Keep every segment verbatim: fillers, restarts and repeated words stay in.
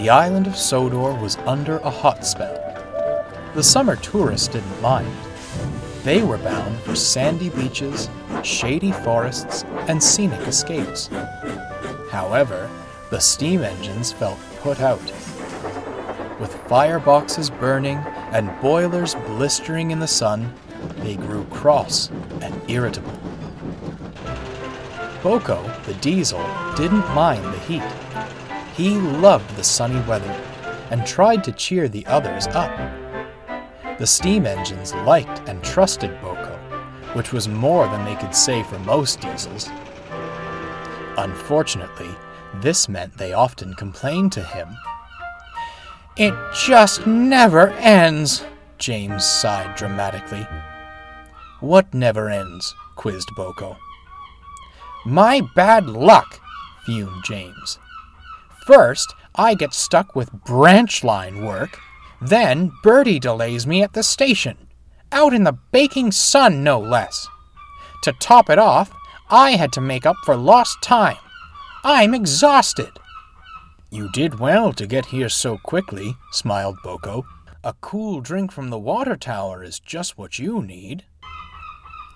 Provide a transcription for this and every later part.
the island of Sodor was under a hot spell. The summer tourists didn't mind. They were bound for sandy beaches, shady forests, and scenic escapes. However, the steam engines felt put out. With fireboxes burning and boilers blistering in the sun, they grew cross and irritable. BoCo, the diesel, didn't mind the heat. He loved the sunny weather and tried to cheer the others up. The steam engines liked and trusted BoCo, which was more than they could say for most diesels. Unfortunately, this meant they often complained to him. "It just never ends," James sighed dramatically. "What never ends?" quizzed BoCo. "My bad luck," fumed James. "First, I get stuck with branch line work. Then Bertie delays me at the station, out in the baking sun no less. To top it off, I had to make up for lost time. I'm exhausted." "You did well to get here so quickly," smiled BoCo. "A cool drink from the water tower is just what you need."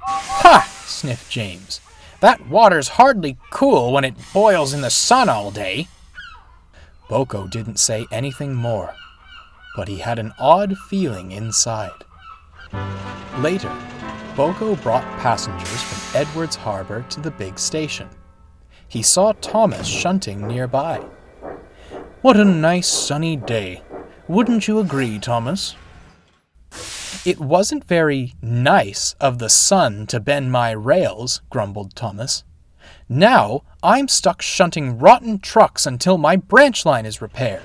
"Ha!" sniffed James. "That water's hardly cool when it boils in the sun all day." BoCo didn't say anything more, but he had an odd feeling inside. Later, BoCo brought passengers from Edwards Harbor to the big station. He saw Thomas shunting nearby. "What a nice sunny day. Wouldn't you agree, Thomas?" "It wasn't very nice of the sun to bend my rails," grumbled Thomas. "Now I'm stuck shunting rotten trucks until my branch line is repaired."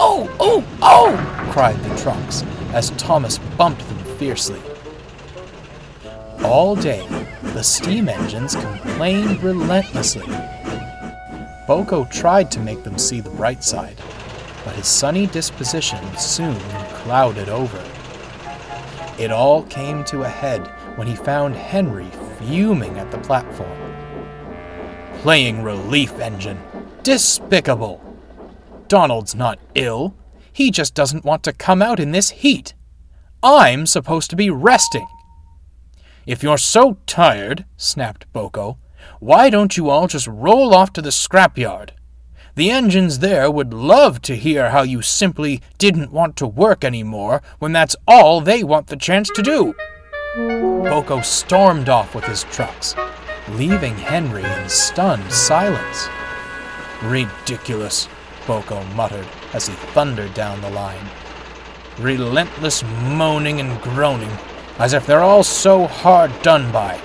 "Oh, oh, oh!" cried the trucks as Thomas bumped them fiercely. All day, the steam engines complained relentlessly. BoCo tried to make them see the bright side, but his sunny disposition soon clouded over. It all came to a head when he found Henry fuming at the platform. "Playing relief engine! Despicable! Donald's not ill. He just doesn't want to come out in this heat. I'm supposed to be resting." "If you're so tired," snapped BoCo, "why don't you all just roll off to the scrapyard? The engines there would love to hear how you simply didn't want to work anymore when that's all they want the chance to do." BoCo stormed off with his trucks, leaving Henry in stunned silence. "Ridiculous," BoCo muttered as he thundered down the line. "Relentless moaning and groaning, as if they're all so hard done by."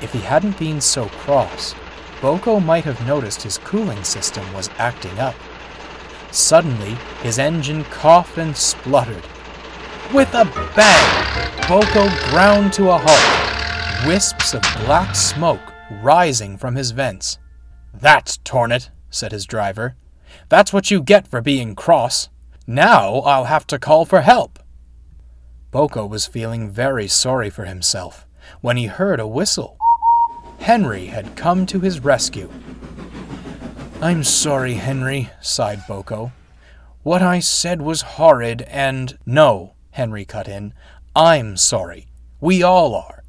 If he hadn't been so cross, BoCo might have noticed his cooling system was acting up. Suddenly, his engine coughed and spluttered. With a bang, BoCo ground to a halt, wisps of black smoke rising from his vents. "That's torn it," said his driver. "That's what you get for being cross. Now I'll have to call for help." BoCo was feeling very sorry for himself when he heard a whistle. Henry had come to his rescue. "I'm sorry, Henry," sighed BoCo. "What I said was horrid and—" "No," Henry cut in. "I'm sorry. We all are.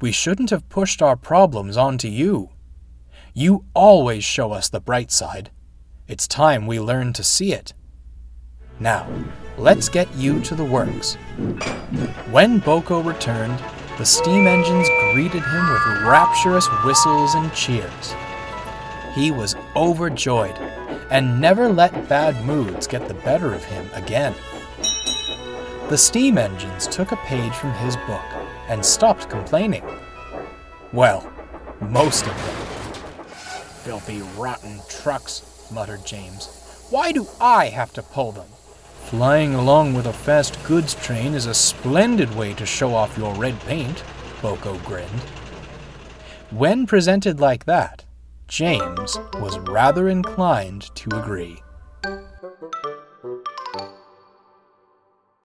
We shouldn't have pushed our problems onto you. You always show us the bright side. It's time we learn to see it. Now, let's get you to the works." When BoCo returned, the steam engines greeted him with rapturous whistles and cheers. He was overjoyed and never let bad moods get the better of him again. The steam engines took a page from his book and stopped complaining. Well, most of them. "Filthy, rotten trucks," muttered James. "Why do I have to pull them?" "Flying along with a fast goods train is a splendid way to show off your red paint," BoCo grinned. When presented like that, James was rather inclined to agree.